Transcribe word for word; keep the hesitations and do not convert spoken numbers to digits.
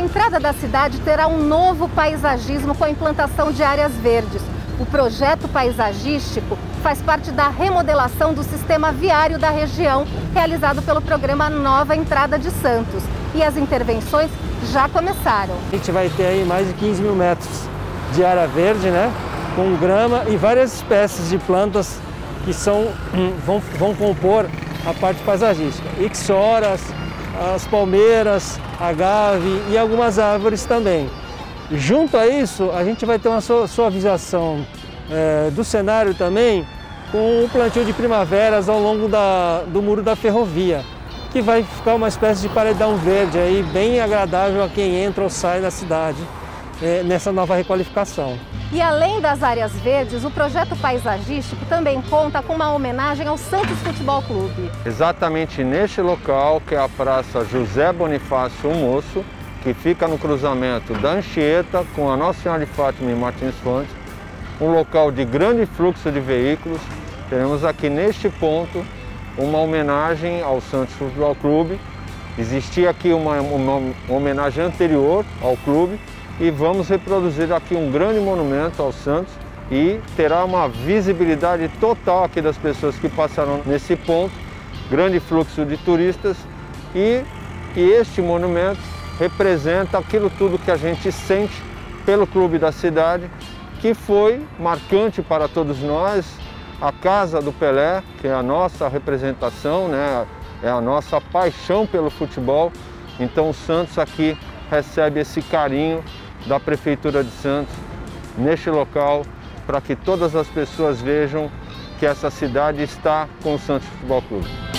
A entrada da cidade terá um novo paisagismo com a implantação de áreas verdes. O projeto paisagístico faz parte da remodelação do sistema viário da região, realizado pelo programa Nova Entrada de Santos. E as intervenções já começaram. A gente vai ter aí mais de quinze mil metros de área verde, né? Com grama e várias espécies de plantas que são, vão, vão compor a parte paisagística. Ixoras, as palmeiras, agave e algumas árvores também. Junto a isso, a gente vai ter uma suavização é, do cenário também com o plantio de primaveras ao longo da, do muro da ferrovia, que vai ficar uma espécie de paredão verde aí, bem agradável a quem entra ou sai da cidade é, nessa nova requalificação. E além das áreas verdes, o projeto paisagístico também conta com uma homenagem ao Santos Futebol Clube. Exatamente neste local, que é a Praça José Bonifácio Moço, que fica no cruzamento da Anchieta com a Nossa Senhora de Fátima e Martins Fontes, um local de grande fluxo de veículos. Teremos aqui neste ponto uma homenagem ao Santos Futebol Clube. Existia aqui uma, uma homenagem anterior ao clube e vamos reproduzir aqui um grande monumento ao Santos e terá uma visibilidade total aqui das pessoas que passaram nesse ponto, grande fluxo de turistas e, e este monumento representa aquilo tudo que a gente sente pelo clube da cidade, que foi marcante para todos nós, a casa do Pelé, que é a nossa representação, né? É a nossa paixão pelo futebol. Então o Santos aqui recebe esse carinho da Prefeitura de Santos, neste local, para que todas as pessoas vejam que essa cidade está com o Santos Futebol Clube.